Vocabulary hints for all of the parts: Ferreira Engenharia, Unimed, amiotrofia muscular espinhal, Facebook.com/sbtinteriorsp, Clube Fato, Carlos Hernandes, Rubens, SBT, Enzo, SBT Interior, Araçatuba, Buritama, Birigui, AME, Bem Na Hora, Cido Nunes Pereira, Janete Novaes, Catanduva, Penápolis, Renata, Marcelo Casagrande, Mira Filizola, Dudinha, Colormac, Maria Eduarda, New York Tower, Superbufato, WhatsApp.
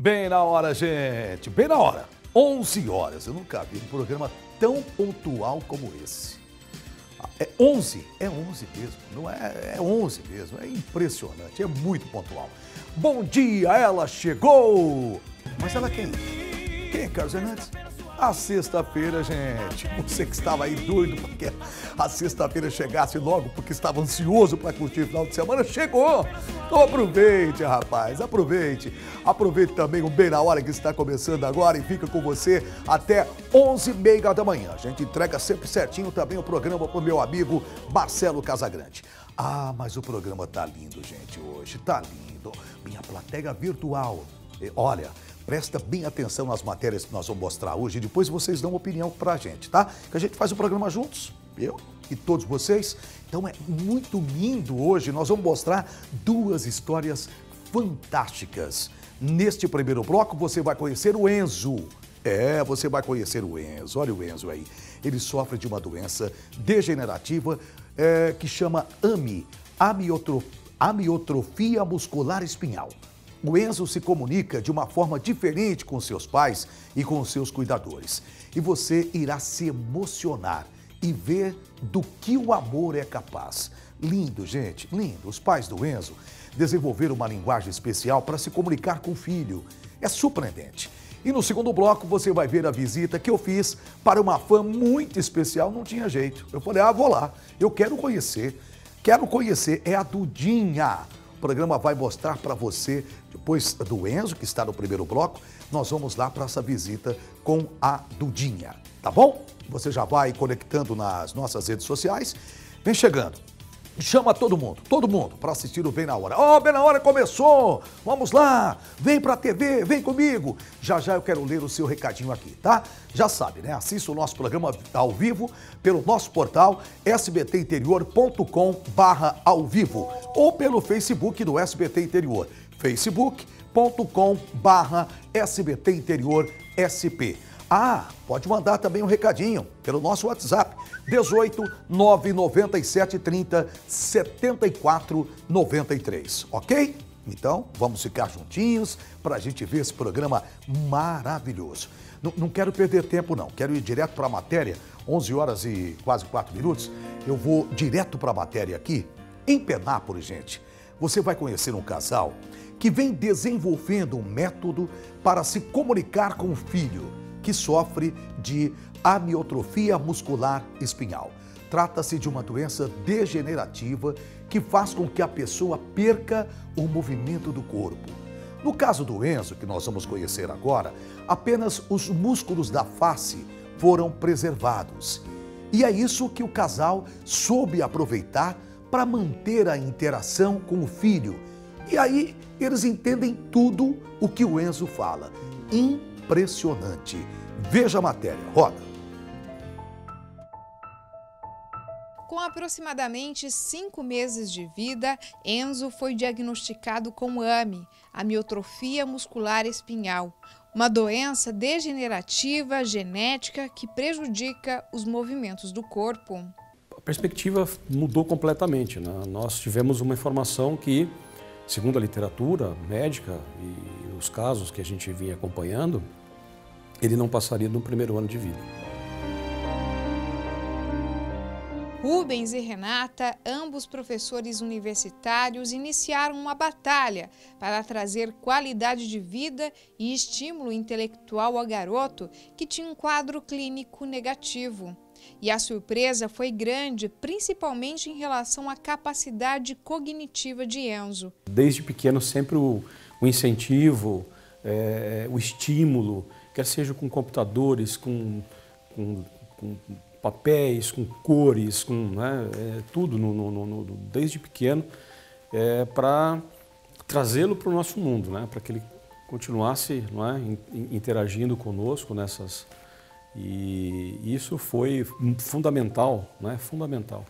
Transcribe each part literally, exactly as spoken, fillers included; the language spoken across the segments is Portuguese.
Bem na hora, gente. Bem na hora. onze horas. Eu nunca vi um programa tão pontual como esse. É onze? É onze mesmo. Não é? É onze mesmo. É impressionante. É muito pontual. Bom dia, ela chegou. Mas ela quem? Quem, Carlos Hernandes? A sexta-feira, gente. Você que estava aí doido porque a sexta-feira chegasse logo, porque estava ansioso para curtir o final de semana, chegou. Então aproveite, rapaz, aproveite. Aproveite também o Bem na Hora que está começando agora e fica com você até onze e meia da manhã. A gente entrega sempre certinho também o programa para o meu amigo Marcelo Casagrande. Ah, mas o programa tá lindo, gente, hoje. Tá lindo. Minha plateia virtual. E olha, presta bem atenção nas matérias que nós vamos mostrar hoje e depois vocês dão uma opinião para a gente, tá? Que a gente faz o programa juntos, eu e todos vocês. Então é muito lindo hoje, nós vamos mostrar duas histórias fantásticas. Neste primeiro bloco você vai conhecer o Enzo. É, você vai conhecer o Enzo, olha o Enzo aí. Ele sofre de uma doença degenerativa é, que chama A M E, amiotrofia muscular espinhal. O Enzo se comunica de uma forma diferente com seus pais e com seus cuidadores. E você irá se emocionar e ver do que o amor é capaz. Lindo, gente, lindo. Os pais do Enzo desenvolveram uma linguagem especial para se comunicar com o filho. É surpreendente. E no segundo bloco você vai ver a visita que eu fiz para uma fã muito especial. Não tinha jeito. Eu falei, ah, vou lá. Eu quero conhecer. Quero conhecer. É a Dudinha. O programa vai mostrar para você, depois do Enzo, que está no primeiro bloco, nós vamos lá para essa visita com a Dudinha, tá bom? Você já vai conectando nas nossas redes sociais, vem chegando, chama todo mundo, todo mundo, para assistir o Bem na Hora. Ó, Bem na Hora começou, vamos lá, vem para a T V, vem comigo. Já já eu quero ler o seu recadinho aqui, tá? Já sabe, né? Assista o nosso programa ao vivo pelo nosso portal S B T interior ponto com barra ao vivo ou pelo Facebook do S B T Interior, facebook ponto com barra S B T Interior S P. Ah, pode mandar também um recadinho pelo nosso WhatsApp, dezoito, nove nove sete, trinta, setenta e quatro, noventa e três, ok? Então, vamos ficar juntinhos para a gente ver esse programa maravilhoso. Não, não quero perder tempo, não. Quero ir direto para a matéria, onze horas e quase quatro minutos. Eu vou direto para a matéria aqui. Em Penápolis, gente, você vai conhecer um casal que vem desenvolvendo um método para se comunicar com o filho que sofre de amiotrofia muscular espinhal. Trata-se de uma doença degenerativa que faz com que a pessoa perca o movimento do corpo. No caso do Enzo, que nós vamos conhecer agora, apenas os músculos da face foram preservados. E é isso que o casal soube aproveitar para manter a interação com o filho. E aí eles entendem tudo o que o Enzo fala. Impressionante. Veja a matéria. Roda. Com aproximadamente cinco meses de vida, Enzo foi diagnosticado com A M E, amiotrofia muscular espinhal, uma doença degenerativa genética que prejudica os movimentos do corpo. A perspectiva mudou completamente, né? Nós tivemos uma informação que, segundo a literatura médica e os casos que a gente vinha acompanhando, ele não passaria no primeiro ano de vida. Rubens e Renata, ambos professores universitários, iniciaram uma batalha para trazer qualidade de vida e estímulo intelectual ao garoto que tinha um quadro clínico negativo. E a surpresa foi grande, principalmente em relação à capacidade cognitiva de Enzo. Desde pequeno sempre o, o incentivo, é, o estímulo, quer seja com computadores, com, com, com papéis, com cores, com né, é, tudo no, no, no, desde pequeno, é, para trazê-lo para o nosso mundo, né, para que ele continuasse não é, interagindo conosco nessas. E isso foi fundamental, né, fundamental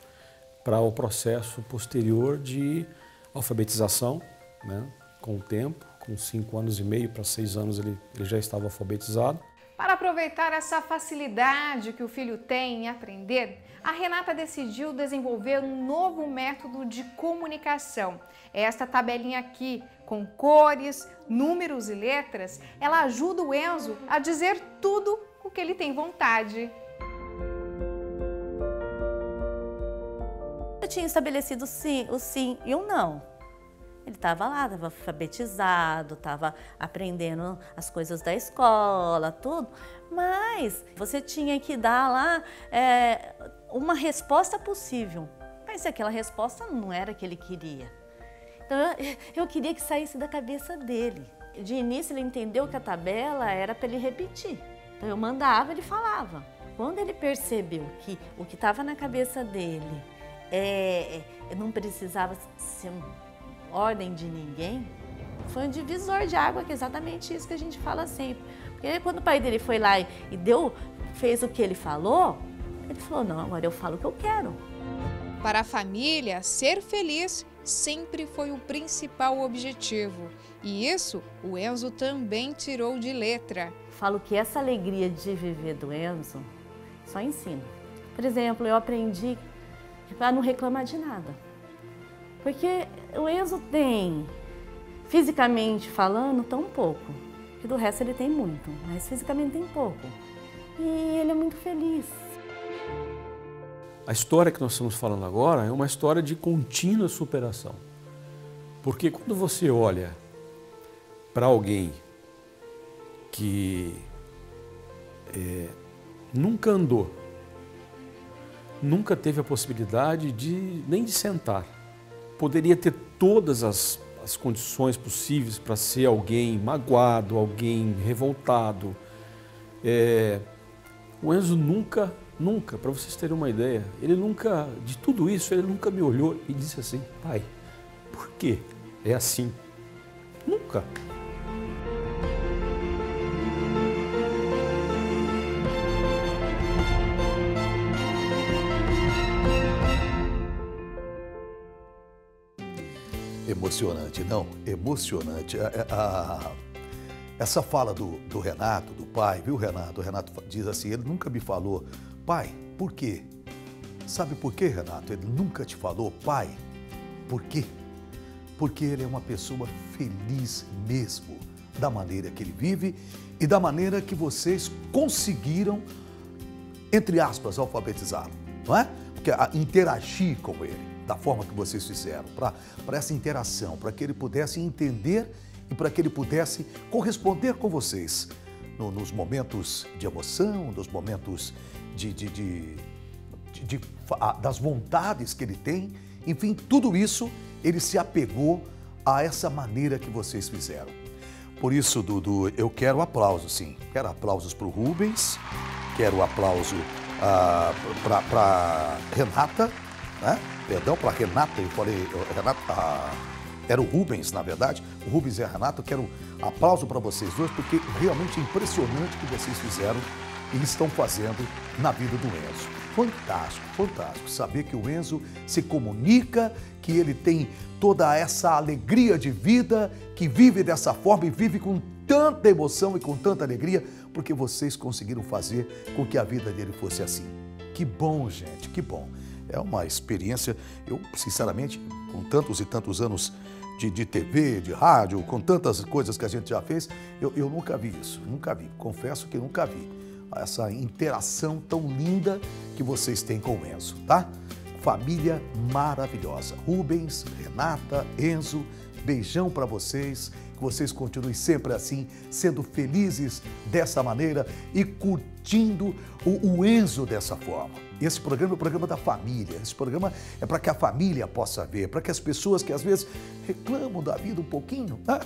para o processo posterior de alfabetização, né, com o tempo, com cinco anos e meio para seis anos ele, ele já estava alfabetizado. Para aproveitar essa facilidade que o filho tem em aprender, a Renata decidiu desenvolver um novo método de comunicação. Esta tabelinha aqui, com cores, números e letras, ela ajuda o Enzo a dizer tudo o que ele tem vontade. Eu tinha estabelecido sim, o sim e o não. Ele estava lá, estava alfabetizado, estava aprendendo as coisas da escola, tudo. Mas você tinha que dar lá é, uma resposta possível. Mas aquela resposta não era a que ele queria. Então eu, eu queria que saísse da cabeça dele. De início ele entendeu que a tabela era para ele repetir. Então eu mandava, ele falava. Quando ele percebeu que o que estava na cabeça dele é, não precisava ser ordem de ninguém, foi um divisor de água, que é exatamente isso que a gente fala sempre. Porque quando o pai dele foi lá e deu, fez o que ele falou, ele falou, não, agora eu falo o que eu quero. Para a família, ser feliz sempre foi o principal objetivo. E isso o Enzo também tirou de letra. Falo que essa alegria de viver do Enzo, só ensino. Por exemplo, eu aprendi a não reclamar de nada. Porque o Enzo tem, fisicamente falando, tão pouco, que do resto ele tem muito, mas fisicamente tem pouco. E ele é muito feliz. A história que nós estamos falando agora é uma história de contínua superação. Porque quando você olha para alguém que é, nunca andou, nunca teve a possibilidade de nem de sentar, poderia ter todas as, as condições possíveis para ser alguém magoado, alguém revoltado. É, o Enzo nunca, nunca, para vocês terem uma ideia, ele nunca, de tudo isso, ele nunca me olhou e disse assim, pai, por que é assim? Nunca. Emocionante, não? Emocionante. A, a, a, essa fala do, do Renato, do pai, viu, Renato? O Renato diz assim, ele nunca me falou, pai, por quê? Sabe por quê, Renato? Ele nunca te falou, pai, por quê? Porque ele é uma pessoa feliz mesmo, da maneira que ele vive e da maneira que vocês conseguiram, entre aspas, alfabetizá-lo, não é? Porque a, interagir com ele da forma que vocês fizeram, para essa interação, para que ele pudesse entender e para que ele pudesse corresponder com vocês no, nos momentos de emoção, nos momentos de, de, de, de, de, das vontades que ele tem. Enfim, tudo isso ele se apegou a essa maneira que vocês fizeram. Por isso, Dudu, eu quero aplausos, sim. Quero aplausos para o Rubens, quero aplauso ah, para Renata, né? Perdão, para Renata, eu falei, Renata, ah, era o Rubens, na verdade, o Rubens e a Renata, eu quero um aplauso para vocês dois, porque realmente é impressionante o que vocês fizeram e estão fazendo na vida do Enzo. Fantástico, fantástico, saber que o Enzo se comunica, que ele tem toda essa alegria de vida, que vive dessa forma e vive com tanta emoção e com tanta alegria, porque vocês conseguiram fazer com que a vida dele fosse assim. Que bom, gente, que bom. É uma experiência, eu sinceramente, com tantos e tantos anos de, de T V, de rádio, com tantas coisas que a gente já fez, eu, eu nunca vi isso, nunca vi, confesso que nunca vi. Essa interação tão linda que vocês têm com o Enzo, tá? Família maravilhosa, Rubens, Renata, Enzo, beijão para vocês, que vocês continuem sempre assim, sendo felizes dessa maneira e curtindo o, o Enzo dessa forma. Esse programa é o programa da família, esse programa é para que a família possa ver, para que as pessoas que às vezes reclamam da vida um pouquinho, né,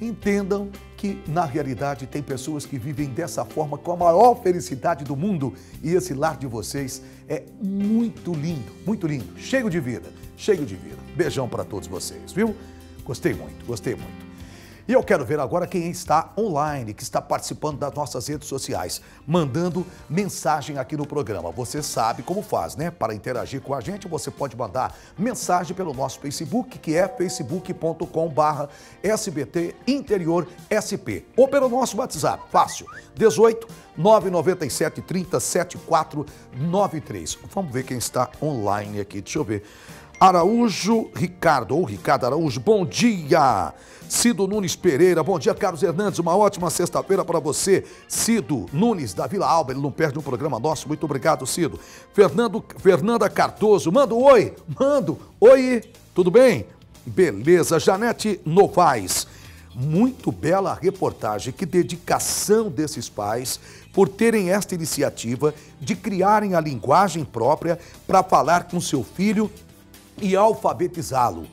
entendam que na realidade tem pessoas que vivem dessa forma com a maior felicidade do mundo e esse lar de vocês é muito lindo, muito lindo, cheio de vida, cheio de vida. Beijão para todos vocês, viu? Gostei muito, gostei muito. E eu quero ver agora quem está online, que está participando das nossas redes sociais, mandando mensagem aqui no programa. Você sabe como faz, né? Para interagir com a gente, você pode mandar mensagem pelo nosso Facebook, que é facebook ponto com barra S B T Interior S P. Ou pelo nosso WhatsApp, fácil, dezoito, nove nove sete, trinta, setenta e quatro, noventa e três. Vamos ver quem está online aqui, deixa eu ver. Araújo Ricardo, ou Ricardo Araújo, bom dia! Cido Nunes Pereira, bom dia, Carlos Hernandes, uma ótima sexta-feira para você. Cido Nunes, da Vila Alba, ele não perde um programa nosso, muito obrigado, Cido. Fernando, Fernanda Cardoso, manda um oi, mando, oi, tudo bem? Beleza, Janete Novaes, muito bela a reportagem, que dedicação desses pais por terem esta iniciativa de criarem a linguagem própria para falar com seu filho e alfabetizá-lo.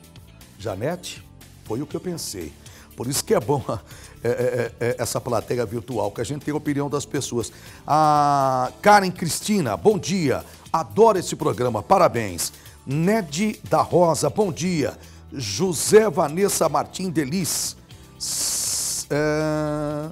Janete, foi o que eu pensei. Por isso que é bom a, é, é, é, essa plateia virtual, que a gente tem a opinião das pessoas. A Karen Cristina, bom dia. Adoro esse programa, parabéns. Ned da Rosa, bom dia. José Vanessa Martim Delis, é,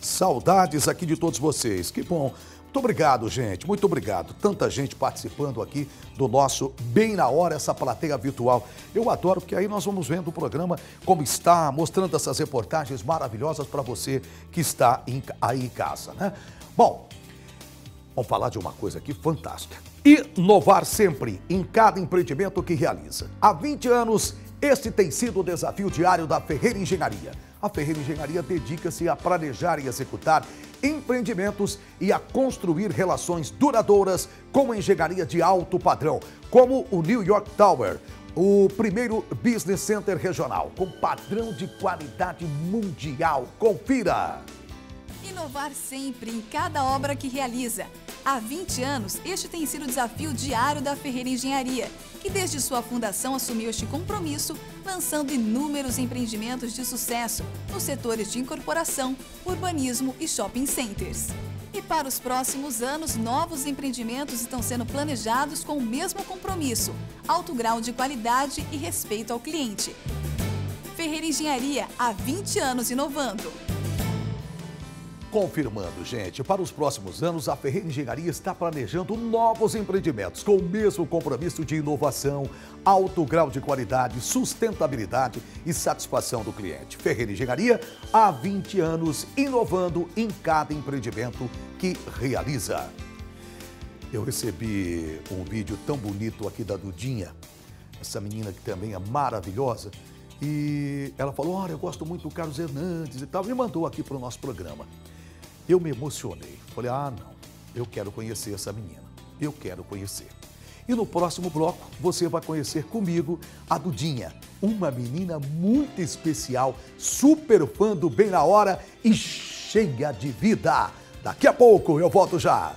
saudades aqui de todos vocês. Que bom. Muito obrigado, gente, muito obrigado. Tanta gente participando aqui do nosso Bem na Hora, essa plateia virtual. Eu adoro, porque aí nós vamos vendo o programa como está, mostrando essas reportagens maravilhosas para você que está em, aí em casa, né? Bom, vamos falar de uma coisa aqui fantástica. Inovar sempre em cada empreendimento que realiza. Há vinte anos, este tem sido o desafio diário da Ferreira Engenharia. A Ferreira Engenharia dedica-se a planejar e executar empreendimentos e a construir relações duradouras com a engenharia de alto padrão, como o New York Tower, o primeiro business center regional, com padrão de qualidade mundial. Confira! Inovar sempre em cada obra que realiza. Há vinte anos, este tem sido o desafio diário da Ferreira Engenharia, que desde sua fundação assumiu este compromisso, lançando inúmeros empreendimentos de sucesso nos setores de incorporação, urbanismo e shopping centers. E para os próximos anos, novos empreendimentos estão sendo planejados com o mesmo compromisso, alto grau de qualidade e respeito ao cliente. Ferreira Engenharia, há vinte anos inovando. Confirmando, gente, para os próximos anos, a Ferreira Engenharia está planejando novos empreendimentos com o mesmo compromisso de inovação, alto grau de qualidade, sustentabilidade e satisfação do cliente. Ferreira Engenharia, há vinte anos, inovando em cada empreendimento que realiza. Eu recebi um vídeo tão bonito aqui da Dudinha, essa menina que também é maravilhosa, e ela falou, olha, eu gosto muito do Carlos Hernandes e tal, e mandou aqui para o nosso programa. Eu me emocionei, falei, ah, não, eu quero conhecer essa menina, eu quero conhecer. E no próximo bloco, você vai conhecer comigo a Dudinha, uma menina muito especial, super fã do Bem na Hora e cheia de vida. Daqui a pouco, eu volto já.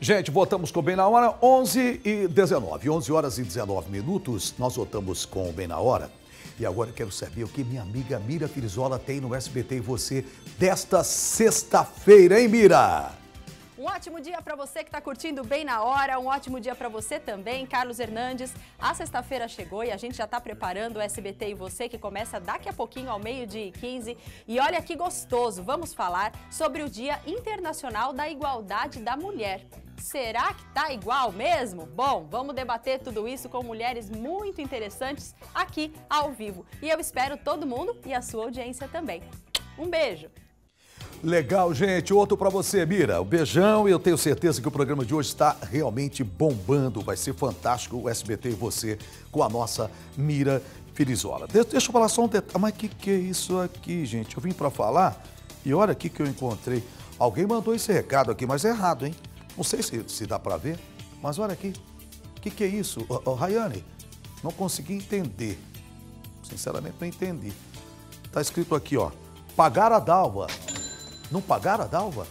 Gente, voltamos com o Bem na Hora, onze e dezenove, onze horas e dezenove minutos, nós voltamos com o Bem na Hora. E agora eu quero saber o que minha amiga Mira Filizola tem no S B T e você desta sexta-feira, hein, Mira? Um ótimo dia para você que está curtindo Bem na Hora, um ótimo dia para você também, Carlos Hernandes. A sexta-feira chegou e a gente já está preparando o S B T e você, que começa daqui a pouquinho, ao meio-dia e quinze. E olha que gostoso, vamos falar sobre o Dia Internacional da Igualdade da Mulher. Será que tá igual mesmo? Bom, vamos debater tudo isso com mulheres muito interessantes aqui ao vivo. E eu espero todo mundo e a sua audiência também. Um beijo! Legal, gente. Outro para você, Mira. Um beijão, e eu tenho certeza que o programa de hoje está realmente bombando. Vai ser fantástico o S B T e você com a nossa Mira Filizola. Deixa eu falar só um detalhe. Mas o que, que é isso aqui, gente? Eu vim para falar e olha aqui que eu encontrei. Alguém mandou esse recado aqui, mas é errado, hein? Não sei se, se dá para ver, mas olha aqui. O que, que é isso? Oh, oh, Rayane, não consegui entender. Sinceramente, não entendi. Está escrito aqui, ó. Pagar a dádiva. Não pagar a dádiva?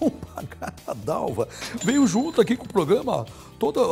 Não pagar a dádiva. Veio junto aqui com o programa, todas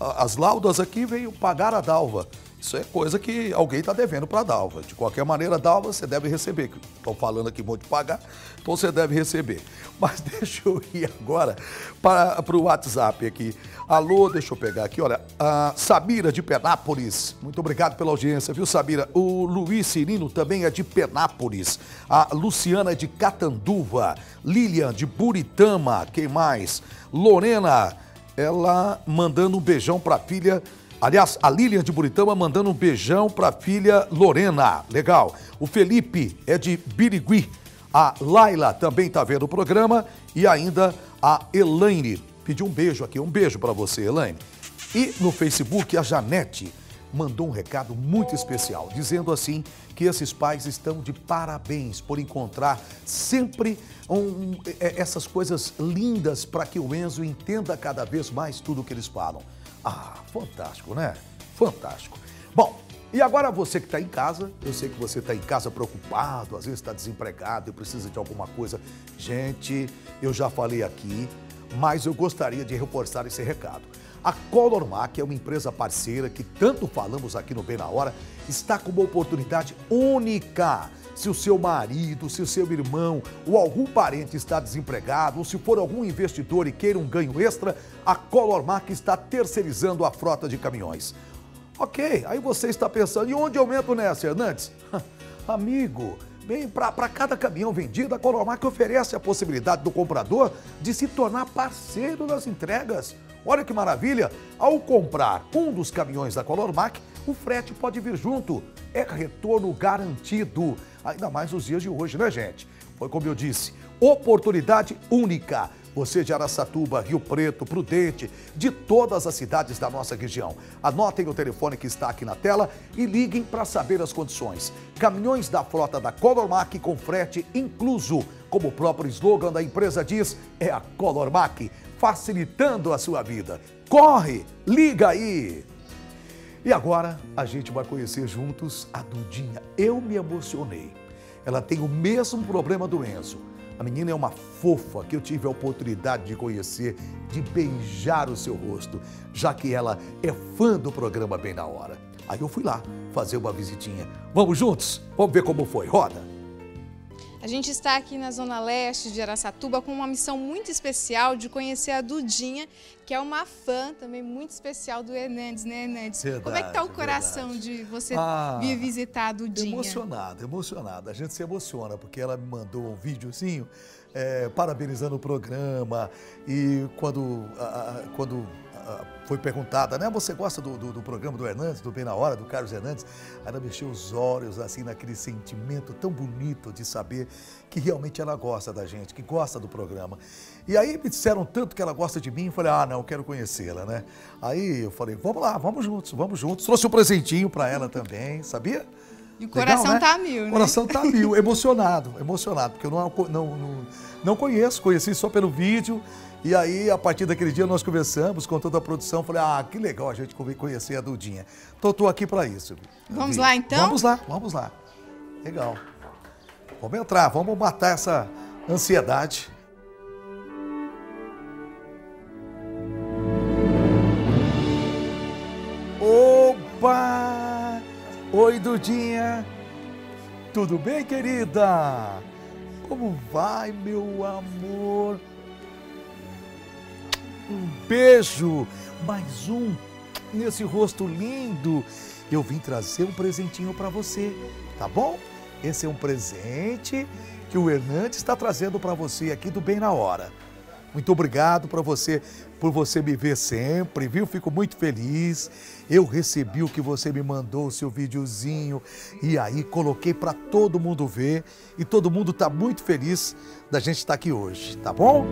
as laudas aqui veio pagar a dádiva. Isso é coisa que alguém está devendo para a Dalva. De qualquer maneira, Dalva, você deve receber. Estou falando aqui, vou te pagar, então você deve receber. Mas deixa eu ir agora para, para o WhatsApp aqui. Alô, deixa eu pegar aqui, olha, a Samira de Penápolis. Muito obrigado pela audiência, viu, Samira? O Luiz Cirino também é de Penápolis. A Luciana é de Catanduva. Lilian de Buritama. Quem mais? Lorena, ela mandando um beijão para a filha... Aliás, a Lilian de Buritama mandando um beijão para a filha Lorena. Legal. O Felipe é de Birigui. A Laila também está vendo o programa. E ainda a Elaine. Pediu um beijo aqui. Um beijo para você, Elaine. E no Facebook, a Janete mandou um recado muito especial, dizendo assim que esses pais estão de parabéns por encontrar sempre um, essas coisas lindas para que o Enzo entenda cada vez mais tudo o que eles falam. Ah, fantástico, né? Fantástico. Bom, e agora você que está em casa, eu sei que você está em casa preocupado, às vezes está desempregado e precisa de alguma coisa. Gente, eu já falei aqui, mas eu gostaria de reforçar esse recado. A Colormac é uma empresa parceira que tanto falamos aqui no Bem Na Hora, está com uma oportunidade única. Se o seu marido, se o seu irmão ou algum parente está desempregado, ou se for algum investidor e queira um ganho extra, a Colormac está terceirizando a frota de caminhões. Ok, aí você está pensando, e onde eu entro nessa, Hernandes? Amigo, bem, para cada caminhão vendido, a Colormac oferece a possibilidade do comprador de se tornar parceiro das entregas. Olha que maravilha! Ao comprar um dos caminhões da Colormac, o frete pode vir junto. É retorno garantido. Ainda mais nos dias de hoje, né, gente? Foi como eu disse, oportunidade única. Você de Araçatuba, Rio Preto, Prudente, de todas as cidades da nossa região. Anotem o telefone que está aqui na tela e liguem para saber as condições. Caminhões da frota da Colormac com frete incluso. Como o próprio slogan da empresa diz, é a Colormac, facilitando a sua vida. Corre, liga aí! E agora a gente vai conhecer juntos a Dudinha. Eu me emocionei. Ela tem o mesmo problema do Enzo. A menina é uma fofa que eu tive a oportunidade de conhecer, de beijar o seu rosto, já que ela é fã do programa Bem Na Hora. Aí eu fui lá fazer uma visitinha. Vamos juntos? Vamos ver como foi. Roda! A gente está aqui na Zona Leste de Araçatuba com uma missão muito especial de conhecer a Dudinha, que é uma fã também muito especial do Hernandes, né, Hernandes? Verdade, como é que está o coração verdade. de você ah, vir visitar a Dudinha? Emocionada, emocionada. A gente se emociona porque ela me mandou um videozinho é, parabenizando o programa e quando... A, a, quando... foi perguntada, né? Você gosta do, do, do programa do Hernandes, do Bem Na Hora, do Carlos Hernandes? Ela mexeu os olhos, assim, naquele sentimento tão bonito de saber que realmente ela gosta da gente, que gosta do programa. E aí me disseram tanto que ela gosta de mim, eu falei, ah, não, eu quero conhecê-la, né? Aí eu falei, vamos lá, vamos juntos, vamos juntos. Trouxe um presentinho para ela também, sabia? E o coração Legal, né? tá mil, né? O coração tá mil, emocionado, emocionado, porque eu não, não, não, não conheço, conheci só pelo vídeo. E aí, a partir daquele dia, nós conversamos com toda a produção. Falei, ah, que legal a gente conhecer a Dudinha. Então, estou aqui para isso. Vamos lá, então? Vamos lá, vamos lá. Legal. Vamos entrar, vamos matar essa ansiedade. Opa! Oi, Dudinha. Tudo bem, querida? Como vai, meu amor? Um beijo, mais um nesse rosto lindo. Eu vim trazer um presentinho para você, tá bom? Esse é um presente que o Hernandes está trazendo para você aqui do Bem Na Hora. Muito obrigado para você, por você me ver sempre, viu? Fico muito feliz. Eu recebi o que você me mandou, o seu videozinho, e aí coloquei para todo mundo ver. E todo mundo tá muito feliz da gente estar aqui hoje, tá bom?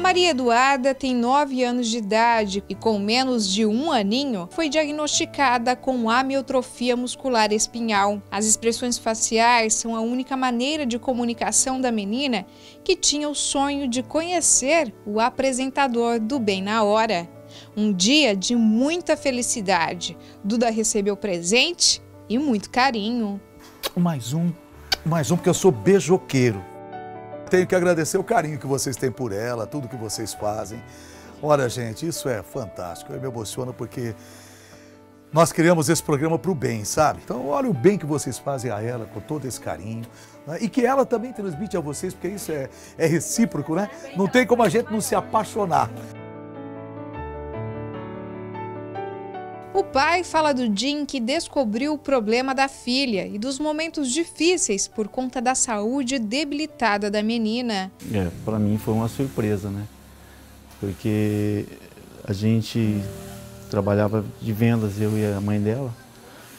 Maria Eduarda tem nove anos de idade e com menos de um aninho foi diagnosticada com amiotrofia muscular espinhal. As expressões faciais são a única maneira de comunicação da menina que tinha o sonho de conhecer o apresentador do Bem Na Hora. Um dia de muita felicidade. Duda recebeu presente e muito carinho. Mais um, mais um, porque eu sou beijoqueiro. Tenho que agradecer o carinho que vocês têm por ela, tudo que vocês fazem. Olha, gente, isso é fantástico. Eu me emociono porque nós criamos esse programa para o bem, sabe? Então, olha o bem que vocês fazem a ela com todo esse carinho. Né? E que ela também transmite a vocês, porque isso é, é recíproco, né? Não tem como a gente não se apaixonar. O pai fala do dia em que descobriu o problema da filha e dos momentos difíceis por conta da saúde debilitada da menina. É, para mim foi uma surpresa, né? Porque a gente trabalhava de vendas, eu e a mãe dela,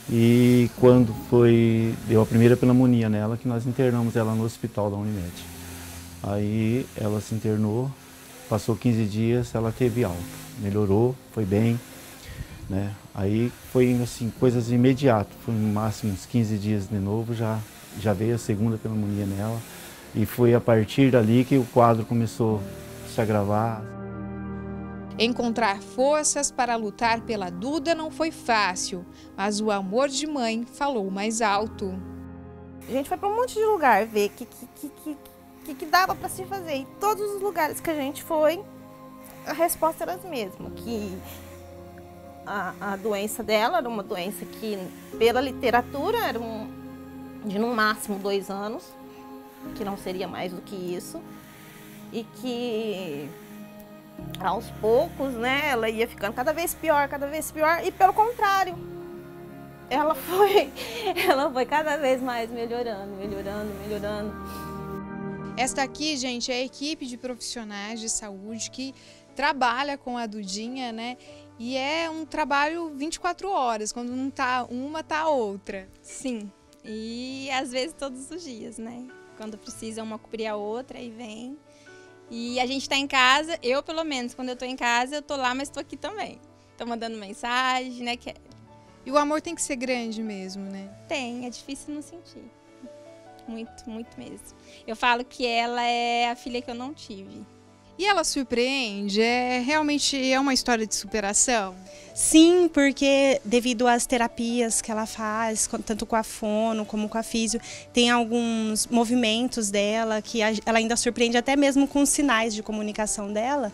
e quando foi, deu a primeira pneumonia nela, que nós internamos ela no hospital da Unimed. Aí ela se internou, passou quinze dias, ela teve alta, melhorou, foi bem, né? Aí foi assim, coisas imediatas, foi no máximo uns quinze dias de novo, já, já veio a segunda pneumonia nela, e foi a partir dali que o quadro começou a se agravar. Encontrar forças para lutar pela Duda não foi fácil, mas o amor de mãe falou mais alto. A gente foi para um monte de lugar ver o que, que, que, que, que dava para se fazer. E todos os lugares que a gente foi, a resposta era a mesma. Que a, a doença dela era uma doença que, pela literatura, era um, de no máximo dois anos, que não seria mais do que isso, e que aos poucos, né, ela ia ficando cada vez pior, cada vez pior, e pelo contrário, ela foi, ela foi cada vez mais melhorando, melhorando, melhorando. Esta aqui, gente, é a equipe de profissionais de saúde que trabalha com a Dudinha, né, e é um trabalho vinte e quatro horas, quando não tá uma, tá a outra. Sim, e às vezes todos os dias, né, quando precisa uma cobrir a outra, aí vem. E a gente está em casa, eu pelo menos, quando eu estou em casa, eu estou lá, mas estou aqui também. Estou mandando mensagem, né, Kelly? E o amor tem que ser grande mesmo, né? Tem, é difícil não sentir. Muito, muito mesmo. Eu falo que ela é a filha que eu não tive. E ela surpreende? É, realmente é uma história de superação? Sim, porque devido às terapias que ela faz, tanto com a fono como com a físio, tem alguns movimentos dela que ela ainda surpreende até mesmo com os sinais de comunicação dela.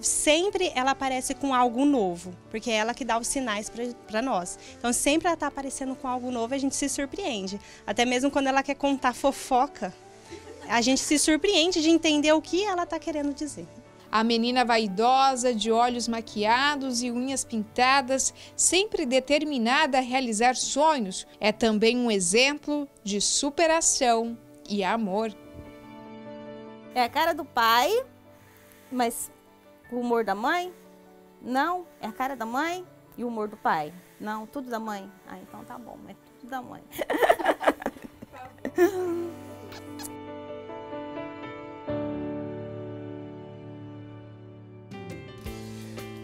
Sempre ela aparece com algo novo, porque é ela que dá os sinais para nós. Então sempre ela está aparecendo com algo novo e a gente se surpreende. Até mesmo quando ela quer contar fofoca. A gente se surpreende de entender o que ela está querendo dizer. A menina vaidosa, de olhos maquiados e unhas pintadas, sempre determinada a realizar sonhos, é também um exemplo de superação e amor. É a cara do pai, mas o humor da mãe? Não. É a cara da mãe e o humor do pai? Não. Tudo da mãe? Ah, então tá bom, é tudo da mãe.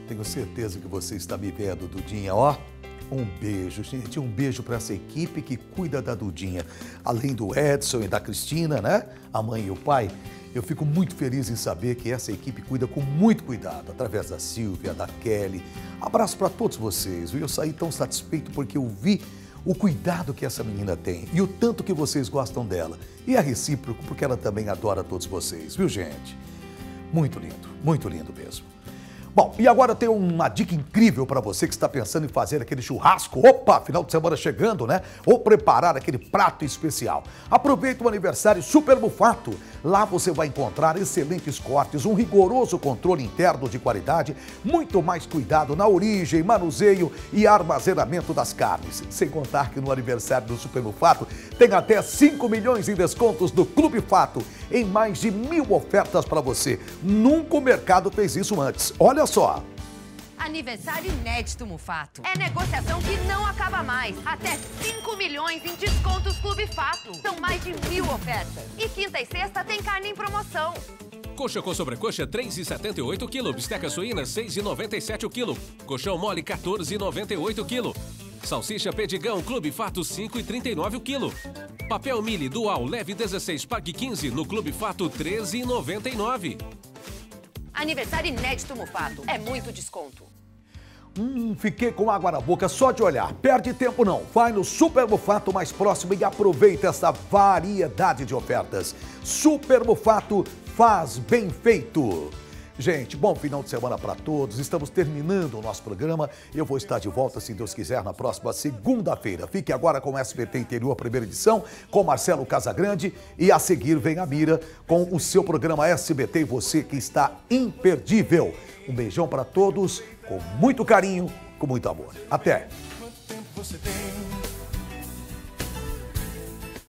Tenho certeza que você está me vendo, Dudinha. Ó, um beijo, gente. Um beijo para essa equipe que cuida da Dudinha. Além do Edson e da Cristina, né? A mãe e o pai. Eu fico muito feliz em saber que essa equipe cuida com muito cuidado, através da Silvia, da Kelly. Abraço para todos vocês. Eu saí tão satisfeito porque eu vi o cuidado que essa menina tem e o tanto que vocês gostam dela. E é recíproco, porque ela também adora todos vocês, viu, gente? Muito lindo, muito lindo mesmo. Bom, e agora eu tenho uma dica incrível para você que está pensando em fazer aquele churrasco. Opa, final de semana chegando, né? Ou preparar aquele prato especial. Aproveita o aniversário Superbufato. Lá você vai encontrar excelentes cortes, um rigoroso controle interno de qualidade, muito mais cuidado na origem, manuseio e armazenamento das carnes. Sem contar que no aniversário do Superbufato tem até cinco milhões em descontos do Clube Fato, em mais de mil ofertas para você. Nunca o mercado fez isso antes. Olha só. Aniversário inédito Mufato. É negociação que não acaba mais. Até cinco milhões em descontos Clube Fato. São mais de mil ofertas. E quinta e sexta tem carne em promoção. Coxa com sobrecoxa três reais e setenta e oito centavos quilo. Bisteca suína seis reais e noventa e sete centavos quilo. Coxão mole quatorze reais e noventa e oito centavos quilo. Salsicha Pedigão Clube Fato cinco reais e trinta e nove centavos quilo. Papel Mili Dual Leve dezesseis Pague quinze no Clube Fato treze reais e noventa e nove centavos. Aniversário inédito Mufato. É muito desconto. Hum, fiquei com água na boca só de olhar. Perde tempo não. Vai no Superbufato mais próximo e aproveita essa variedade de ofertas. Superbufato faz bem feito. Gente, bom final de semana para todos. Estamos terminando o nosso programa. Eu vou estar de volta, se Deus quiser, na próxima segunda-feira. Fique agora com o S B T Interior, a primeira edição, com Marcelo Casagrande. E a seguir vem a Mira com o seu programa S B T e você, que está imperdível. Um beijão para todos, com muito carinho, com muito amor. Até!